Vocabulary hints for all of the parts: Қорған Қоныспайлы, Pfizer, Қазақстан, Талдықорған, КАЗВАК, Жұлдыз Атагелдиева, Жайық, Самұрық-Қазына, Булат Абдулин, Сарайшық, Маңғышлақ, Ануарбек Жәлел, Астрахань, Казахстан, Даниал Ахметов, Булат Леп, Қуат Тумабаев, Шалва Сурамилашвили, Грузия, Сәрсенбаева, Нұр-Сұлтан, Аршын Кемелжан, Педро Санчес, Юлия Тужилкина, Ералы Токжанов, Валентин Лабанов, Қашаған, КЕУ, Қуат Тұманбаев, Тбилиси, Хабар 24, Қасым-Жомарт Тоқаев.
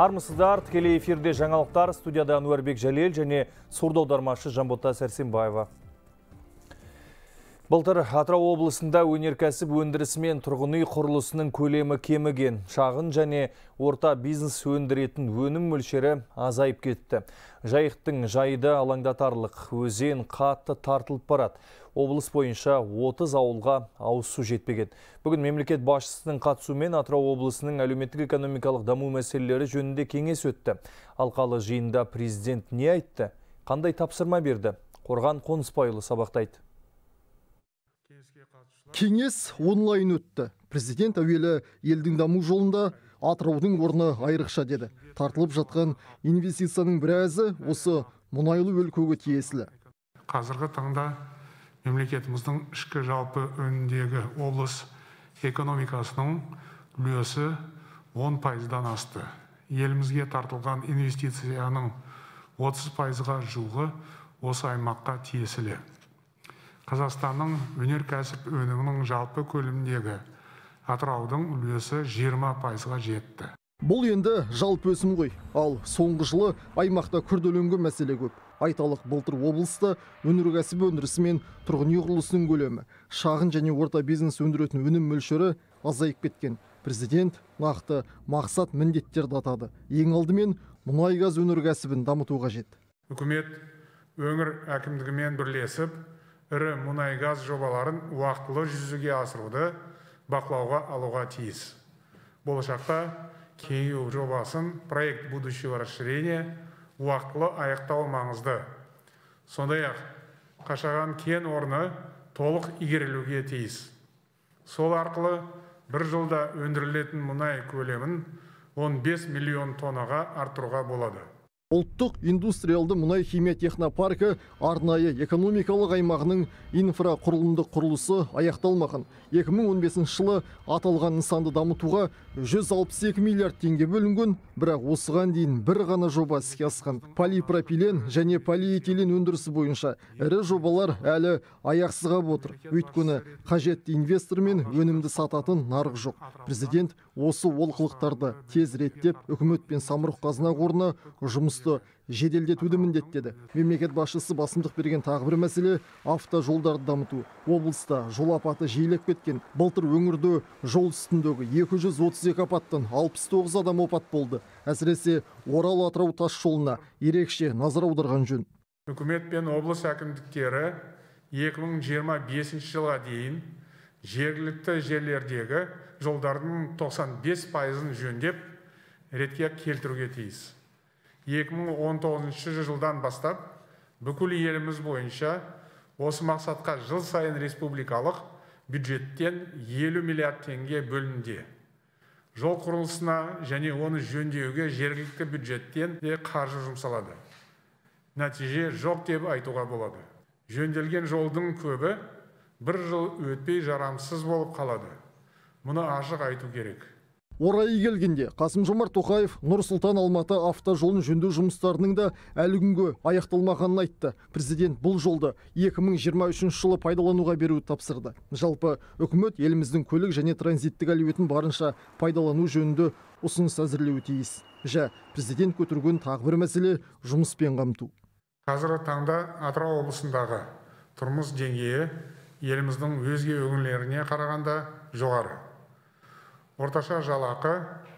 Армысыздар, тікелей эфирде жаңалықтар, студияда Ануарбек Жәлел және сурдо аудармашы Сәрсенбаева. Былтыр Атырау облысында өнеркәсіп өндірісі мен тұрғын үй құрылысының көлемі кеміген, шағын және орта бизнес өндіретін өнім мөлшері азайып кетті. Жайықтың жайды алаңдатарлық, өзен қатты тартылып барады. Облыс бойынша 30 ауылға ауызсу жетпеген. Бүгін мемлекет басшысының қатысуымен Атырау облысының әлеуметтік-экономикалық даму мәселелері жөнінде кеңес өтті. Алқалы жиында президент не айтты? Қандай тапсырма берді? Қорған Қоныспайлы сабақтайды. Кеңес онлайн өтті. Президент әуелі елдің даму жолында Атыраудың орны айрықша деді. Тартылып жатқан инвестицияның біразы осы мұнайлы өлкеге тиесілі. Қазіргі таңда мемлекетіміздің ішкі жалпы өнімдегі облыс экономикасының үлесі 10%-дан асты. Елімізге тартылған инвестицияның 30%-ға жуығы осы аймаққа тиесілі. Қазақстанның өнеркәсіп өнімінің жалпы көлеміндегі Атыраудың үлесі 20%-ға жетті. Бұл енді жалпы өсім ғой, ал соңғы жылы аймақта күрделенген мәселе көп. Айталық, былтыр облыста өнеркәсіп өндірісі мен тұрғын үй құрылысының көлемі, шағын және орта бизнес өндіретін өнім мөлшері азайып кеткен. Президент нақты мақсат міндеттерді атады. Ең алдымен мұнай газ өнеркәсібін дамыту қажет. Үкімет өңір әкімдігімен бірлесіп, ірі мұнай газ жобаларын уақытылы жүзеге асыруды бақылауға алуға тиіс. Болашақта КЕУ жобасын проект будущего расширения уақытылы аяқтау маңызды. Сондай-ақ, Қашаған кен орны толық игерілуге тиіс. Сол арқылы бір жылда өндірілетін мұнай көлемін 15 миллион тоннаға артыруға болады. Ұлттық индустриалды мұнай химия технопаркі арнайы экономикалық аймағының инфрақұрылымдық құрылысы аяқталмаған. 2015 жылы аталған нысанды дамытуға 162 миллиард теңге бөлінген, бірақ осыған дейін бір ғана жоба іске асқан. Полипропилен және полиэтилен өндірісі бойынша ірі жобалар әлі аяқсыз қалып отыр. Өйткені қажетті инвестор мен өнімді сататын нарық жоқ. Президент осы олқылықтарды тез реттеп, үкімет пен самұрық-қазына қорына жұмыс жеделдетуді міндеттеді. Мемлекет басшысы басымдық берген тағы бір мәселе автожолдарды дамыту. Облыста жол апаты жиілеп кеткен. Былтыр өңірде жол үстіндегі 232 апаттан 69 адам опат болды. Әсіресе Орал-Атырау тас жолына ерекше назар аударған жөн. Үкімет пен облыс әкімдіктері 2025 жылға дейін жергілікті жерлердегі жолдардың 95%-ын жөндеп ретке келтіруге тиіс. 2019 жылдан бастап, бүкіл еліміз бойынша осы мақсатқа жыл сайын республикалық бюджеттен 50 миллиард теңге бөлінді. Жол құрылысына және оны жөндеуге жергілікті бюджеттен де қаржы жұмсалады. Нәтиже жоқ деп айтуға болады. Жөнделген жолдың көбі бір жыл өтпей жарамсыз болып қалады. Мұны ашық айту керек. Орайы келгенде Қасым-Жомарт Тоқаев Нұр-Сұлтан Алматы автожолын жөндеу жұмыстарының да әлі күнге аяқталмағанын айтты. Президент бұл жолды 2023 жылы пайдалануға беруді тапсырды. Жалпы үкімет еліміздің көлік және транзиттік әлеуетін барынша пайдалану жөнінде ұсыныс әзірлеуі тиіс. Президент көтерген тағы бір мәселе жұмыспен қамту. Қазіргі таңда Атырау облысындағы тұрмыс деңгейі еліміздің өзге өңірлеріне қарағанда жоғары. Орташа жалақы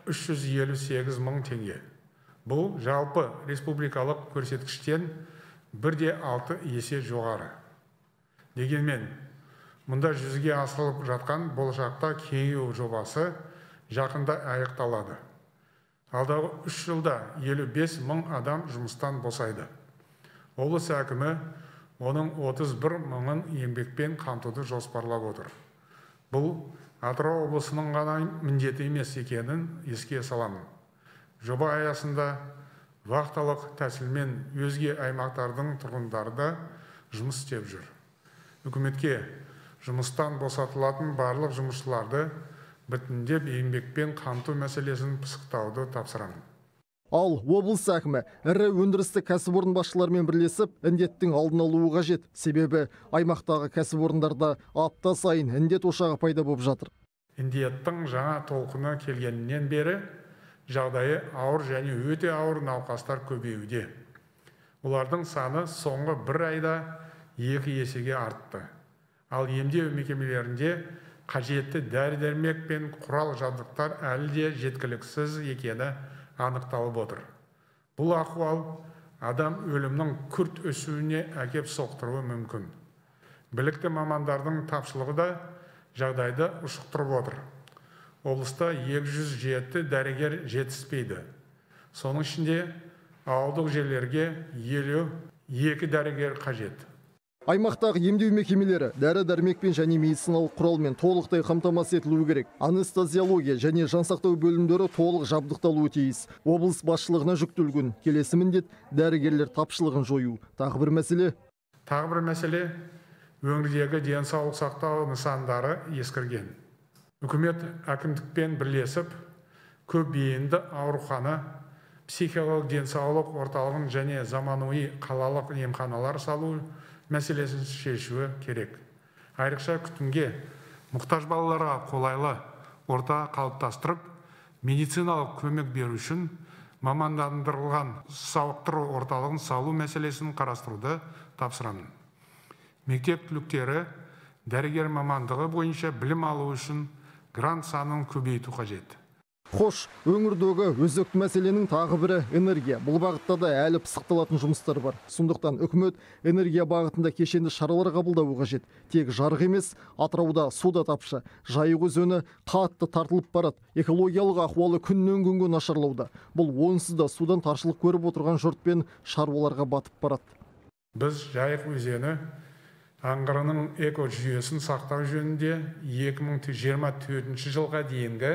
358 мың теңге. Бұл жалпы республикалық көрсеткіштен 1,6 есе жоғары. Дегенмен, мұнда жүзеге асырылып жатқан болашақта КЕУ жобасы жақында аяқталады. Алдағы 3 жылда 55 мың адам жұмыстан босайды. Облыс әкімі оның 31 мыңын еңбекпен қамтуды жоспарлап отыр. Бұл Атырау облысының ғана міндеті емес екенін еске саламын. Жоба аясында вақталық тәсілмен өзге аймақтардың тұрғындары да жұмыс істеп жүр. Үкіметке жұмыстан босатылатын барлық жұмысшыларды біртіндеп еңбекпен қамту мәселесін пысықтауды тапсырамын. Ал облыс әкімі ірі өндірістік кәсіпорын басшыларымен бірлесіп, індеттің алдын алуы қажет. Себебі аймақтағы кәсіпорындарда апта сайын індет ошағы пайда болып жатыр. Індеттің жаңа толқыны келгеннен бері жағдайы ауыр және өте ауыр науқастар көбеюде. Олардың саны соңғы бір айда 2 есеге артты. Ал емдеу мекемелерінде қажетті дәрі-дәрмек пен құрал-жабдықтар әлі де жеткіліксіз екені анықталып отыр. Бұл ахуал адам өлімнің күрт өсуіне әкеп соқтыруы мүмкін. Білікті мамандардың тапшылығы да жағдайды ұшықтырып отыр. Облыста 207 дәрігер жетіспейді. Соның ішінде ауылдық жерлерге 52 дәрігер қажет. Аймақтағы емдеу мекемелері дәрі-дәрмекпен және медициналық құралмен толықтай қамтамасыз етілуі керек. Анестезиология және жансақтау бөлімдері толық жабдықталуы тиіс. Облыс басшылығына жүктелген келесі міндет дәрігерлер тапшылығын жою. Тағы бір мәселе өңірдегі денсаулық сақтау нысандары ескірген. Үкімет әкімдікпен бірлесіп көпбейінді аурухана, психикалық денсаулық орталығын және заманауи қалалық емханалар салу мәселесін шешуі керек. Айрықша күтімге мұқтаж балаларға қолайлы орта қалыптастырып, медициналық көмек беру үшін мамандандырылған сауықтыру орталығын салу мәселесін қарастыруды тапсырамын. Мектеп түлектері дәрігер мамандығы бойынша білім алу үшін грант санын көбейту қажет. Хош, өңірдегі өзекті мәселенің тағы бірі энергия. Бұл бағытта да әлі пысықталатын жұмыстар бар. Сондықтан үкімет энергия бағытында кешенді шаралар қабылдауы қажет. Тек жарық емес, Атырауда су да тапшы. Жайық өзені қатты тартылып барады. Экологиялық ахуалы күннен күнге нашарлауда. Бұл онсыз да судан таршылық көріп отырған жұрт пен шаруаларға батып барады. Біз Жайық өзені аңғарының экожүйесін сақтау жөнінде 2024 жылға дейінгі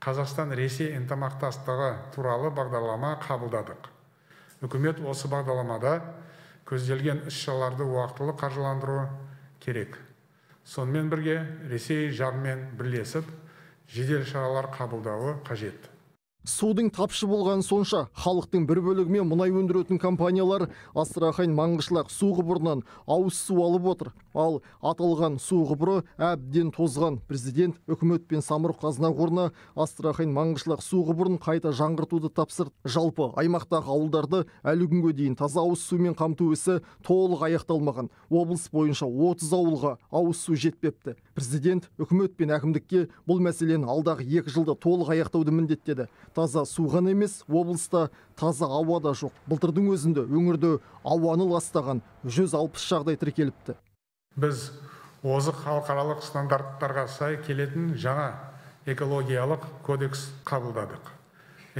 Қазақстан-Ресей ынтымақтастығы туралы бағдарлама қабылдадық. Үкімет осы бағдарламада көзделген іс-шараларды уақытылы қаржыландыру керек. Сонымен бірге Ресей жағымен бірлесіп жедел шаралар қабылдауы қажет. Судың тапшы болған сонша, халықтың бір бөлігімен мұнай өндіретін компаниялар Астрахань, Маңғышлақ су құбырынан ауыз су алып отыр. Ал аталған су құбыры әбден тозған. Президент үкімет пен самұрық-қазына қорына Астрахань, Маңғышлақ су құбырын қайта жаңғыртуды тапсырды. Жалпы аймақтағы ауылдарды әлі күнге дейін таза ауыз сумен қамту ісі толық аяқталмаған. Облыс бойынша 30 ауылға ауыз су жетпепті. Президент үкімет пен әкімдікке бұл мәселені алдағы 2 жылда толық аяқтауды міндеттеді. Таза су ғана емес, облыста таза ауа да жоқ. Былтырдың өзінде өңірде ауаны ластаған 160 жағдай тіркеліпті. Біз озық халықаралық стандарттарға сай келетін жаңа экологиялық кодекс қабылдадық.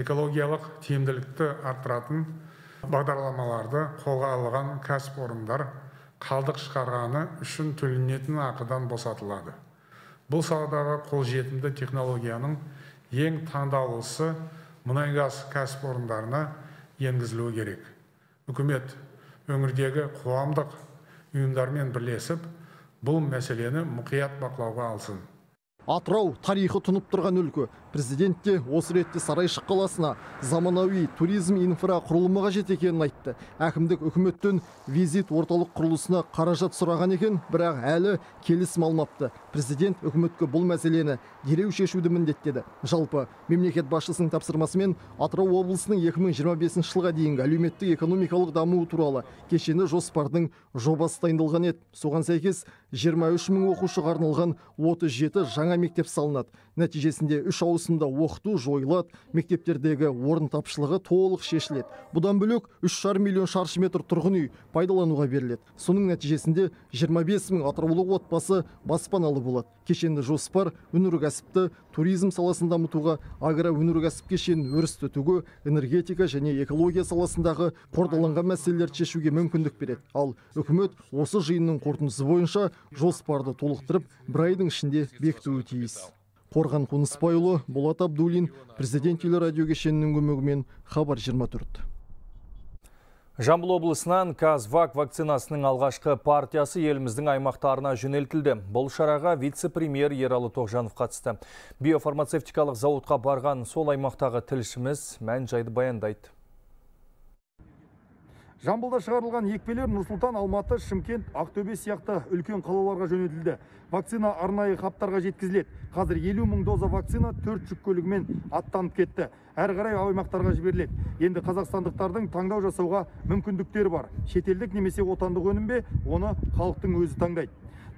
Экологиялық тиімділікті арттыратын бағдарламаларды қолға алған кәсіпорындар қалдық шығарғаны үшін төленетін ақыдан босатылады. Бұл саладағы қолжетімді технологияның ең таңдаулысы мұнай-газ кәсіпорындарына енгізілуі керек. Үкімет өңірдегі қоғамдық ұйымдармен бірлесіп, бұл мәселені мұқият бақылауға алсын. Атырау тарихы тұнып тұрған өлке. Президент те осы ретте Сарайшық қаласына заманауи туризм инфрақұрылымы қажет екенін айтты. Әкімдік үкіметтен визит орталық құрылысына қаражат сұраған екен, бірақ әлі келісім алынбапты. Президент үкіметке бұл мәселені дереу шешуді міндеттеді. Жалпы мемлекет басшысының тапсырмасымен Атырау облысының 2025 жылға дейінгі әлеуметтік-экономикалық дамуы туралы кешенді жоспардың жобасы дайындалған еді. Соған сәйкес 23 000 оқушыға арналған 37 жаңа мектеп салынады. Нәтижесінде 3 ауысымда оқыту жойылады, мектептердегі орын тапшылығы толық шешіледі. Бұдан бөлек 3,5 миллион шаршы метр тұрғын үй пайдалануға беріледі. Соның нәтижесінде 25 000 атыраулық отбасы баспаналы болады. Кешенді жоспар өнеркәсіпті, туризм саласын дамытуға, агроөнеркәсіп кешенін өрістетуге, энергетика және экология саласындағы қордаланған мәселелерді шешуге мүмкіндік береді. Ал үкімет осы жиынның қорытындысы бойынша жоспарды толықтырып, бір айдың ішінде бекітуі тиіс. Қорған Қоныспайұлы, Булат Абдулин, президент телерадио кешенінің көмегімен Хабар 24. Жамбыл облысынан КАЗВАК вакцинасының алғашқы партиясы еліміздің аймақтарына жөнелтілді. Бұл шараға вице-премьер Ералы Токжанов қатысты. Биофармацевтикалық зауытқа барған сол аймақтағы тілшіміз мән жайды баяндайды. Жамбылда шығарылған екпелер Нұрсултан, Алматы, Шымкент, Ақтөбе сияқты үлкен қалаларға жөнелтілді. Вакцина арнайы қаптарға жеткізіледі. Қазір 50 мың доза вакцина 4 жүк көлігімен аттанып кетті. Әр қарай аймақтарға жіберіледі. Енді қазақстандықтардың таңдау жасауға мүмкіндіктері бар. Шетелдік немесе отандық өнім бе, оны халықтың өзі таңдайды.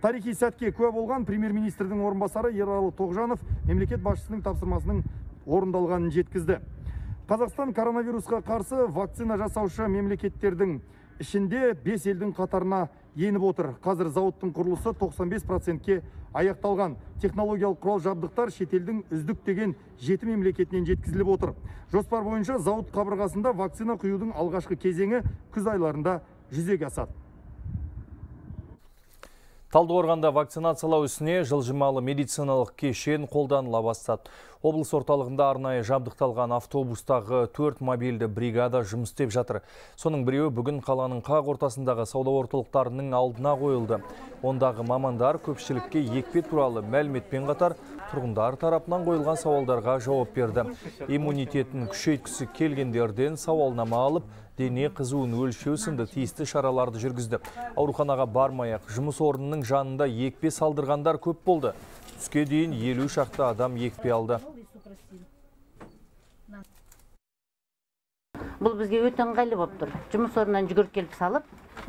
Тарихи сәтке куә болған премьер-министрдің орынбасары Ералы Токжанов мемлекет басшысының тапсырмасының орындалғанын жеткізді. Қазақстан коронавирусқа қарсы вакцина жасаушы мемлекеттердің ішінде 5 елдің қатарына еніп отыр. Қазір зауыттың құрылысы 95%-ке аяқталған. Технологиялық құрал-жабдықтар шетелдің үздік деген 7 мемлекетінен жеткізіліп отыр. Жоспар бойынша зауыт қабырғасында вакцина құюдың алғашқы кезеңі күз айларында жүзеге асады. Талдықорғанда вакцинациялау ісіне жылжымалы медициналық кешен қолданыла бастады. Облыс орталығында арнайы жабдықталған автобустағы 4 мобильді бригада жұмыс істеп жатыр. Соның біреуі бүгін қаланың қақ ортасындағы сауда орталықтарының алдына қойылды. Ондағы мамандар көпшілікке екпе туралы мәліметпен қатар тұрғындар тарапынан қойылған сауалдарға жауап берді. Иммунитетін күшейткісі келгендерден сауалнама алып, дене қызуын өлшеу сынды тиісті шараларды жүргізді. Ауруханаға бармай-ақ жұмыс орнының жанында екпе салдырғандар көп болды. Түске дейін 50 шақты адам екпе алды. Бұл бізге өте ыңғайлы болып тұр. Жұмыс орнынан жүгіріп келіп салып,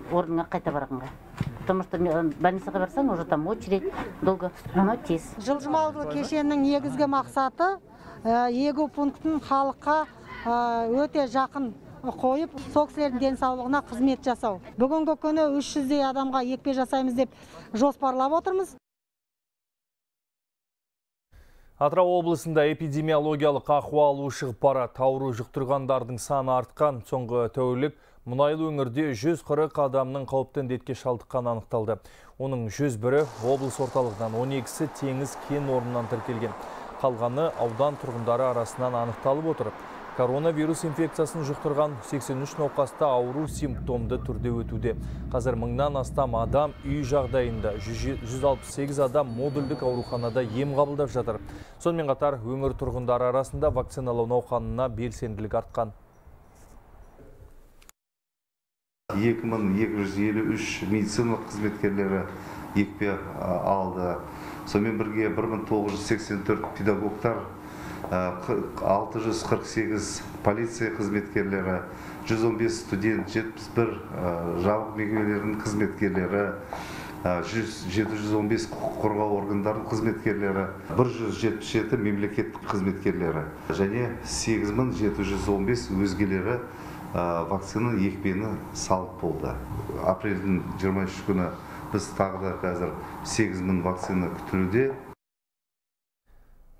орныңа қайта барғанға. Потому что больницаға барсаң, уже там очередь долго, но тез. Жылжымалы кешеннің негізгі мақсаты егу пунктін халыққа өте жақын қойып, сол кісілердің денсаулығына қызмет жасау. Бүгінгі күні 300-дей адамға екпе жасаймыз деп жоспарлап отырмыз. Атырау облысында эпидемиологиялық ахуал ушығып барады. Ауру жұқтырғандардың саны артқан. Соңғы тәулік мұнайлы өңірде 140 адамның қауіпті індетке шалдыққаны анықталды. Оның 101-і облыс орталығынан, 12-сі теңіз кен орнынан тіркелген. Қалғаны аудан тұрғындары арасынан анықталып отыр. Коронавирус инфекциясын жұқтырған 83 науқаста ауру симптомды түрде өтуде. Қазір мыңнан астам адам үй жағдайында, 168 адам модульдік ауруханада ем қабылдап жатыр. Сонымен қатар өңір тұрғындары арасында вакциналау науқанына белсенділік артқан. 2253 медициналық қызметкерлері екпе алды. Сонымен бірге 1984 педагогтар, 648 полиция қызметкерлері, 115 студент, 71 жабық мекемелерінің қызметкерлері, 715 құқық қорғау органдарының қызметкерлері, 177 мемлекеттік қызметкерлері және 8715 өзгелері вакцина екпені салып болды. Апрельдің 23 күні біз тағы да қазір 8000 вакцина күтілуде.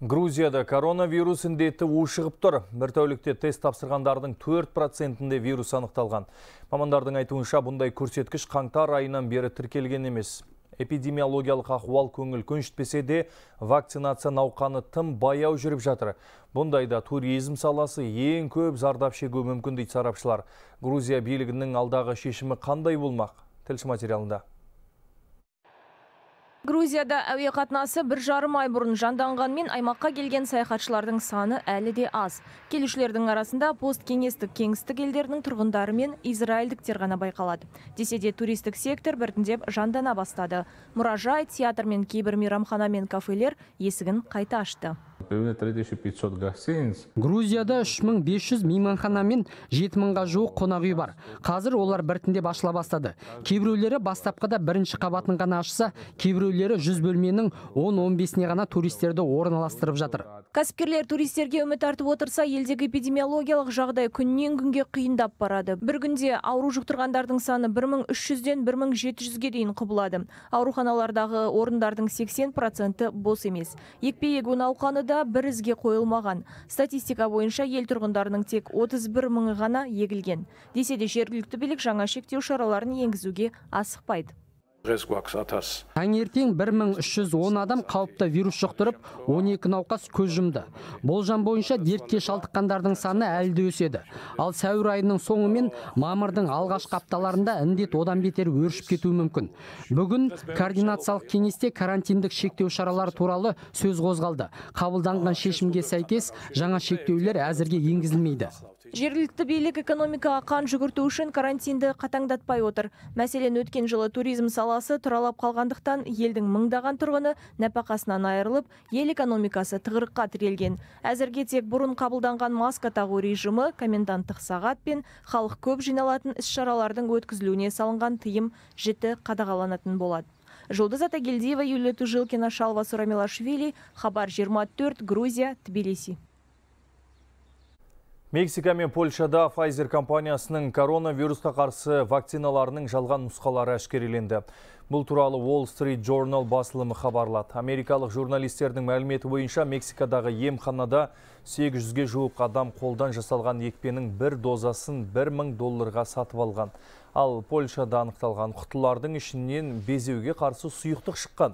Грузияда коронавирус індеті ушығып тұр. Бір тәулікте тест тапсырғандардың 4%-інде вирус анықталған. Мамандардың айтуынша, бұндай көрсеткіш қаңтар айынан бері тіркелген емес. Эпидемиологиялық ахуал көңіл көншітпесе де, вакцинация науқаны тым баяу жүріп жатыр. Бұндайда туризм саласы ең көп зардап шегу мүмкін дейді сарапшылар. Грузия билігінің алдағы шешімі қандай болмақ? Тілші материалында. Грузияда әуе қатынасы 1,5 ай бұрын жанданғанмен аймаққа келген саяхатшылардың саны әлі де аз. Келушілердің арасында посткеңестік кеңістік елдерінің тұрғындары мен израильдіктер ғана байқалады. Десе де туристік сектор біртіндеп жандана бастады. Мұражай, театр мен кейбір мейрамхана мен кафелер есігін қайта ашты. Грузияда 3500 мейманхана мен 7000-ға жуық қонақ үй бар. Қазір олар біртіндеп ашыла бастады. Кейбіреулері бастапқыда бірінші қабатын ғана ашса, кейбіреулері 100 бөлменің 10-15-не ғана туристерді орналастырып жатыр. Кәсіпкерлер туристерге үміт артып отырса, елдегі эпидемиологиялық жағдай күннен күнге қиындап барады. Бір күнде ауру жұқтырғандардың саны 1300-ден 1700-ге дейін құбылады. Ауруханалардағы орындардың 80%-і бос емес. Екпе егу науқаны да бір ізге қойылмаған. Статистика бойынша ел тұрғындарының тек 31 мыңы ғана егілген. Десе де жергілікті билік жаңа шектеу шараларын енгізуге асықпайды. Таңертең 1310 адам қауіпті вирус жұқтырып, 12 науқас көз жұмды. Болжам бойынша дертке шалдыққандардың саны әлі де өседі. Ал сәуір айының соңы мен мамырдың алғашқы апталарында індет одан бетер өршіп кетуі мүмкін. Бүгін координациялық кеңесте карантиндік шектеу шаралары туралы сөз қозғалды. Қабылданған шешімге сәйкес жаңа шектеулер әзірге енгізілмейді. Жергілікті билік экономикаға қан жүгірту үшін карантинді қатаңдатпай отыр. Мәселен, өткен жылы туризм саласы тұралап қалғандықтан елдің мыңдаған тұрғыны нәпақасынан айырылып, ел экономикасы тығырыққа тірелген. Әзірге тек бұрын қабылданған маска тағу режимі, коменданттық сағат пен халық көп жиналатын іс-шаралардың өткізілуіне салынған тыйым жіті қадағаланатын болады. Жұлдыз Атагелдиева, Юлия Тужилкина, Шалва Сурамилашвили, Хабар 24, Грузия, Тбилиси. Мексика мен Польшада Pfizer компаниясының коронавирусқа қарсы вакциналарының жалған нұсқалары әшкереленді. Бұл туралы Wall Street Journal басылымы хабарлады. Америкалық журналистердің мәліметі бойынша Мексикадағы емханада 800-ге жуық адам қолдан жасалған екпенің бір дозасын $1000 сатып алған. Ал Польшада анықталған құтылардың ішінен безеуге қарсы сұйықтық шыққан.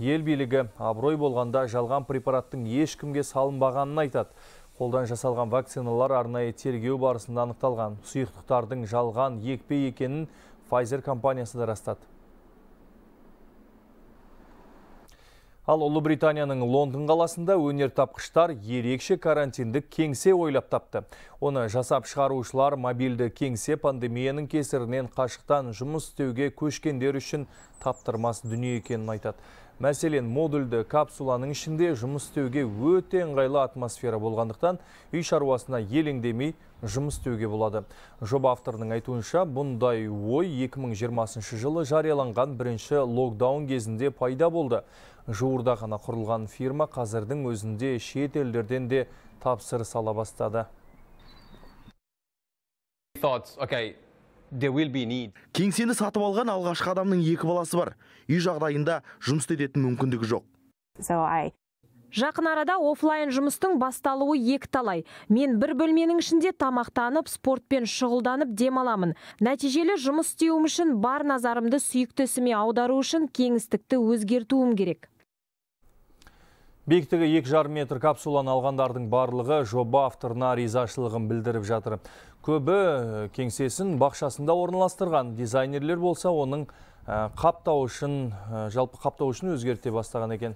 Ел билігі абырой болғанда жалған препараттың ешкімге салынбағанын айтады. Қолдан жасалған вакциналар арнайы тергеу барысында анықталған. Сұйықтықтардың жалған екпе екенін Pfizer компаниясы да растады. Ал Ұлыбританияның Лондон қаласында өнертапқыштар ерекше карантиндік кеңсе ойлап тапты. Оны жасап шығарушылар мобильді кеңсе пандемияның кесірінен қашықтан жұмыс істеуге көшкендер үшін таптырмас дүние екенін айтады. Мәселен, модульді капсуланың ішінде жұмыс істеуге өте ыңғайлы атмосфера болғандықтан, үй шаруасына елеңдемей жұмыс істеуге болады. Жоба авторының айтуынша, бұндай ой 2020 жылы жарияланған бірінші локдаун кезінде пайда болды. Жуырда ғана құрылған фирма қазірдің өзінде шет елдерден де тапсырыс ала бастады. Кеңсені сатып алған алғашқы адамның екі баласы бар. Үй жағдайында жұмыс істейтін мүмкіндігі жоқ. Жақын арада офлайн жұмыстың басталуы екіталай. Мен бір бөлменің ішінде тамақтанып, спортпен шұғылданып демаламын. Нәтижелі жұмыс істеуім үшін бар назарымды сүйікті ісіме аудару үшін кеңістікті өзгертуім керек. Бектігі 2,5 метр капсулан алғандардың барлығы жоба авторына ризашылығын білдіріп жатыр. Көбі кеңсесін бақшасында орналастырған дизайнерлер болса, оның жалпы қаптауышын өзгерте бастаған екен.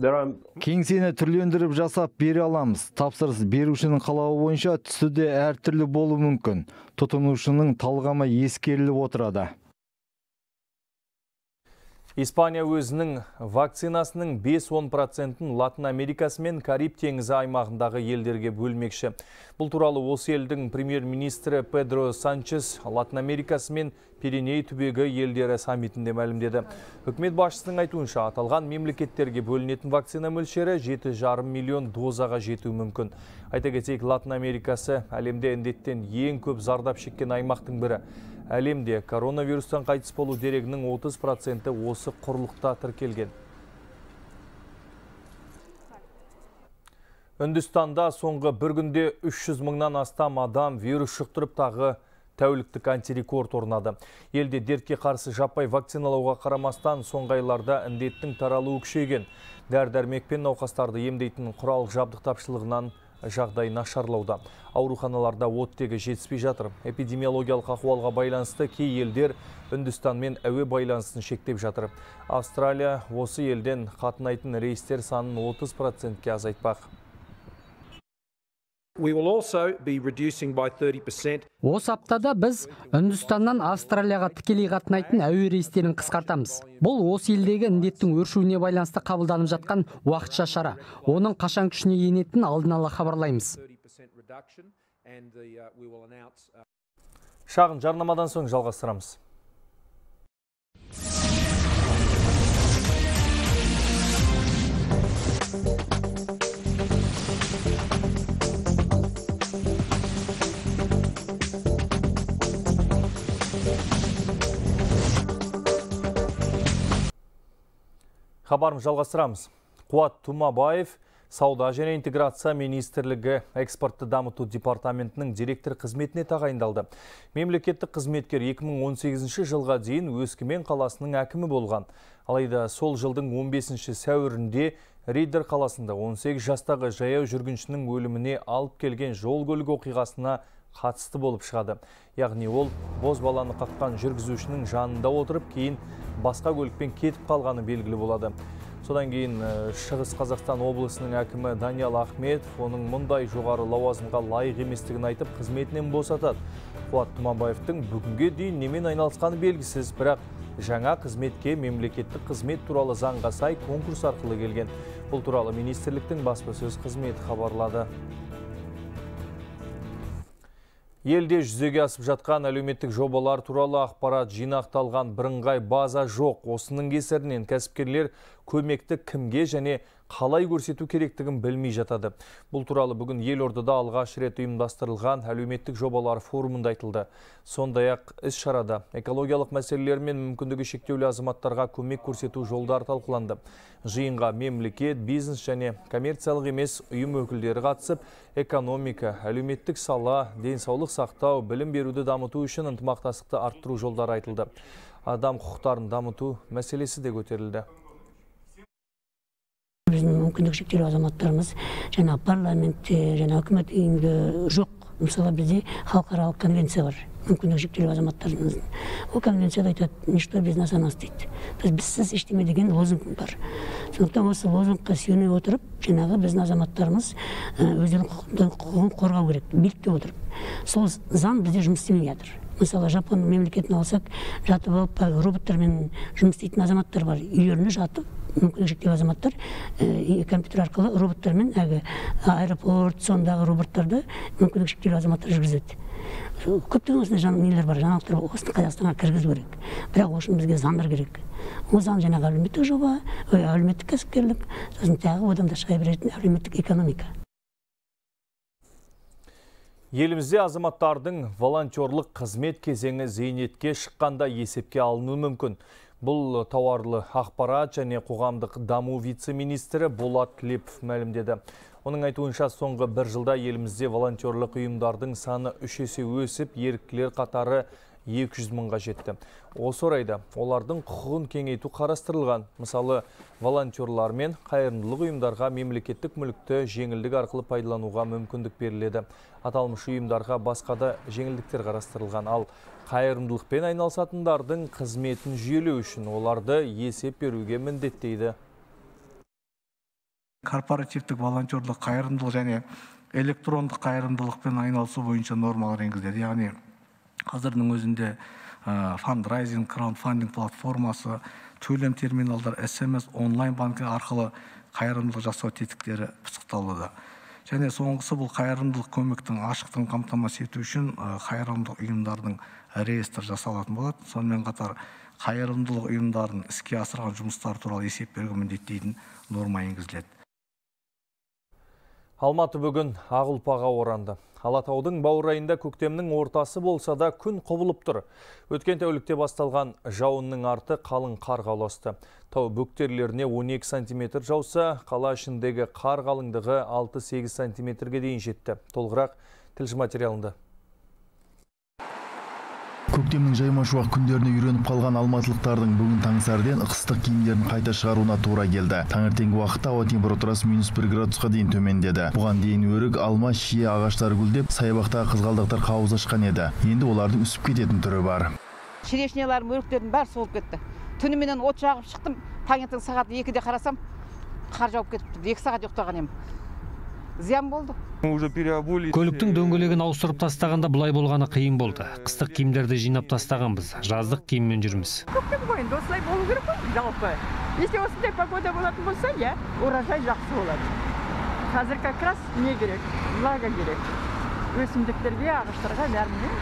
Кеңсені түрлендіріп жасап бере аламыз. Тапсырыс берушінің қалауы бойынша түсі де әртүрлі болу мүмкін. Тұтынушының талғамы ескеріліп отырады. Испания өзінің вакцинасының 5–10%-ын Латын Америкасы мен Кариб теңізі аймағындағы елдерге бөлмекші. Бұл туралы осы елдің премьер-министрі Педро Санчес Латын Америкасы мен Пиреней түбегі елдері саммитінде мәлімдеді. Үкімет басшысының айтуынша, аталған мемлекеттерге бөлінетін вакцина мөлшері 7,5 миллион дозаға жетуі мүмкін. Айта кетейік, Латын Америкасы әлемде індеттен ең көп зардап шеккен аймақтың бірі. Әлемде коронавирустан қайтыс болу дерегінің 30%-і осы құрлықта тіркелген. Үндістанда соңғы бір күнде 300 мыңнан астам адам вирус жұқтырып тағы тәуліктік антирекорд орнады. Елде дертке қарсы жаппай вакциналауға қарамастан соңғы айларда індеттің таралуы күшейген. Дәрі-дәрмек пен науқастарды емдейтін құрал жабдық тапшылығынан жағдай нашарлауда. Ауруханаларда оттегі жетіспей жатыр. Эпидемиологиялық ахуалға байланысты кей елдер Үндістанмен әуе байланысын шектеп жатыр. Австралия осы елден қатынайтын рейстер санын 30%-ке азайтпақ. Осы аптада біз Үндістаннан Австралияға тікелей қатынайтын әуе рейстерін қысқартамыз. Бұл осы елдегі індеттің өршуіне байланысты қабылданып жатқан уақытша шара. Оның қашан күшіне енетінін алдын ала хабарлаймыз. Шағын жарнамадан соң жалғастырамыз. Хабарым жалғастырамыз. Қуат Тумабаев Сауда және интеграция министрлігі экспортты дамыту департаментінің директор қызметіне тағайындалды. Мемлекеттік қызметкер 2018 жылға дейін Өскемен қаласының әкімі болған. Алайда сол жылдың 15 сәуірінде Риддер қаласында 18 жастағы жаяу жүргіншінің өліміне алып келген жол-көлік оқиғасына қатысты болып шығады. Яғни ол бозбаланы қаққан жүргізушінің жанында отырып, кейін басқа көлікпен кетіп қалғаны белгілі болады. Содан кейін Шығыс Қазақстан облысының әкімі Даниал Ахметов оның мұндай жоғары лауазымға лайық еместігін айтып, қызметінен босатады. Қуат Тұманбаевтың бүгінге дейін немен айналысқаны белгісіз, бірақ жаңа қызметке мемлекеттік қызмет туралы заңға сай конкурс арқылы келген. Бұл туралы министрліктің баспасөз қызметі хабарлады. Елде жүзеге асып жатқан әлеуметтік жобалар туралы ақпарат жинақталған бірыңғай база жоқ. Осының кесірінен кәсіпкерлер көмекті кімге және қалай көрсету керектігін білмей жатады. Бұл туралы бүгін Елордада алғаш рет ұйымдастырылған әлеуметтік жобалар форумында айтылды. Сондай-ақ іс-шарада экологиялық мәселелер мен мүмкіндігі шектеулі азаматтарға көмек көрсету жолдары талқыланды. Жиынға мемлекет, бизнес және коммерциялық емес ұйым өкілдері қатысып, экономика, әлеуметтік сала, денсаулық сақтау, білім беруді дамыту үшін ынтымақтастықты арттыру жолдары айтылды. Адам құқықтарын дамыту мәселесі де көтерілді. Біздің мүмкіндік шектеулі азаматтарымыз жаңа парламентте, жаңа үкімет үйінде жоқ. Мысалы, бізде халықаралық конвенция бар. Мүмкіндік шектеулі азаматтарымыздың. Ол конвенцияда айтады, ничто без нас о нас дейді. Бізсіз ештеме деген лозунг бар. Сондықтан осы лозунгқа сүйене отырып, жаңағы біздің азаматтарымыз өздерінің құқығын қорғау керек, билікте отырып. Сол заң бізде жұмыс істемей жатыр. Мысалы, Жапон мемлекетін алсақ, жатып алып, роботтармен жұмыс істейтін азаматтар бар. Үйлеріне жатып, мүмкіндік шектеулі азаматтар компьютер арқылы роботтармен аэропорт, сондағы роботтарды мүмкіндік шектеулі азаматтар жүргізеді. Көптеген осындай нелер бар, жаңалықтар осыны Қазақстанға кіргізу керек. Бірақ ол үшін бізге заңдар керек. Ол заң жаңағы әлеуметтік жоба, әлеуметтік кәсіпкерлік, сосын тағы одан да шыға беретін әлеуметтік экономика. Елімізде азаматтардың волонтерлық қызмет кезеңі зейнетке шыққанда есепке алынуы мүмкін. Бұл тауарлы ақпарат және қоғамдық даму вице-министрі Булат Леп мәлімдеді. Оның айтуынша соңғы бір жылда елімізде волонтерлық ұйымдардың саны 3 есе өсіп, еріктілер қатары 200 мыңға жетті. Осы орайда олардың құқығын кеңейту қарастырылған. Мысалы, волонтерлар мен қайырымдылық ұйымдарға мемлекеттік мүлікті жеңілдік арқылы пайдалануға мүмкіндік беріледі. Аталмыш ұйымдарға басқа да жеңілдіктер қарастырылған. Ал қайырымдылықпен айналысатындардың қызметін жүйелеу үшін оларды есеп беруге міндеттейді. Корпоративтік волонтерлық қайырымдылық және электрондық қайырымдылықпен айналысу бойынша нормалар енгізіледі. Яғни қазірдің өзінде фандрайзинг, краундфандинг платформасы, төлем терминалдар, SMS, онлайн банкі арқылы қайырымдылық жасау тетіктері пысықталды. Және соңғысы бұл қайырымдылық көмектің ашықтығын қамтамасыз ету үшін қайырымдылық ұйымдардың реестр жасалатын болады. Сонымен қатар қайырымдылық ұйымдардың іске асырған жұмыстар туралы есеп беруге міндеттейтін норма енгізіледі. Алматы бүгін ағылпаға оранды. Алатаудың баурайында көктемнің ортасы болса да күн құбылып тұр. Өткен тәулікте басталған жауынның арты қалың қарға ұласты. Тау бөктерлеріне 12 см жауса, қала ішіндегі қар қалыңдығы 6-8 см-ге дейін жетті. Толғырақ тілші материалында. Көктемнің жаймашуақ күндеріне үйреніп қалған алматылықтардың бүгін таңсәріден ыстық киімдерін қайта шығаруына тура келді. Таңертеңгі уақытта ауа температурасы -1 градусқа дейін төмендеді. Бұған дейін өрік, алма, шие ағаштары гүлдеп, саябақтағы қызғалдақтар қауыз ашқан еді. Енді олардың үсіп кететін түрі бар. Черешнелерім, өріктердің бәрі солып кетті. Түніменен от жағып шықтым. Таңертең сағат 2-де қарасам, қар жауып кетіпті. 2 сағат ұйықтаған едім. Зиян болды. Көліктің дөңгелегін ауыстырып тастағанда бұлай болғаны қиын болды. Қыстық киімдерді жинап тастағанбыз, жаздық киіммен жүрміз. Көктем бойында осылай болу керек қой, жалпы. Если осындай погода болатын болса, урожай жақсы болады. Қазір как раз не керек? Влага керек. Өсімдіктерге, ағаштарға бәріне.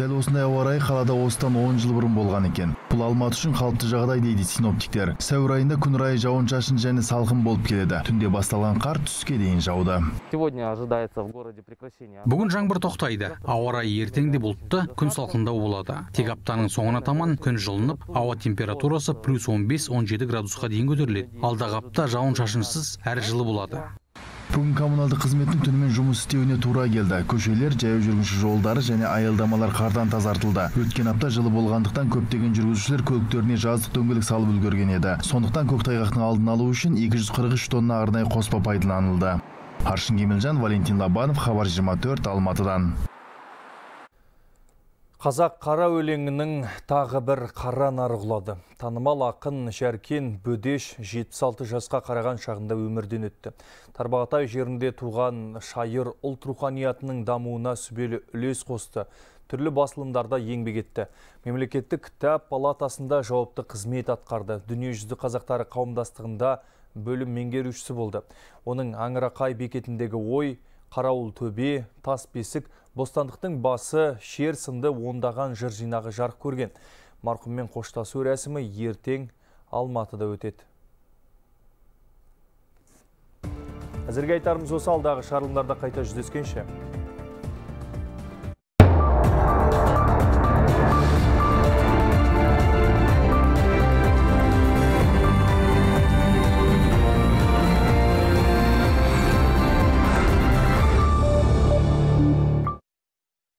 Дәл осындай ауа райы қалада осыдан 10 жыл бұрын болған екен. Бұл Алматы үшін қалыпты жағдай дейді синоптиктер. Сәуір айында күн райы жауын-шашын және салқын болып келеді. Түнде басталған қар түске дейін жауды. Бүгін жаңбыр тоқтайды. Ауа райы ертеңде бұлтты, күн салқындау болады. Тек аптаның соңына таман күн жылынып, ауа температурасы +15-17 градусқа дейін көтеріледі. Алдағы апта жауын-шашынсыз, әр жылы болады. Бүгін коммуналдық қызметтің түнімен жұмыс істеуіне тура келді. Көшелер, жаяу жүргінші жолдары және аялдамалар қардан тазартылды. Өткен апта жылы болғандықтан көптеген жүргізушілер көліктеріне жаздық дөңгелек салып үлгерген еді. Сондықтан көктайғақтың алдын алу үшін 243 тонна арнайы қоспа пайдаланылды. Аршын Кемелжан, Валентин Лабанов, Хабар 24, Алматыдан. Қазақ қара өлеңінің тағы бір қара нарғылады. Танымал ақын Шәркен Бөдеш 76 жасқа қараған шағында өмірден өтті. Тарбағатай жерінде туған шайыр ұлт руханиятының дамуына сүбелі үлес қосты. Түрлі басылымдарда еңбек етті. Мемлекеттік кітап палатасында жауапты қызмет атқарды. Дүниежүзі қазақтары қауымдастығында бөлім меңгерушісі болды. Оның Аңырақай бекетіндегі ой, Қарауыл төбе, тас бесік, бостандықтың басы, шер сынды ондаған жыр жинағы жарық көрген. Марқұммен қоштасу рәсімі ертең Алматыда өтеді. Әзірге айтарымыз осы, алдағы шарылымдарда қайта жүздескенше.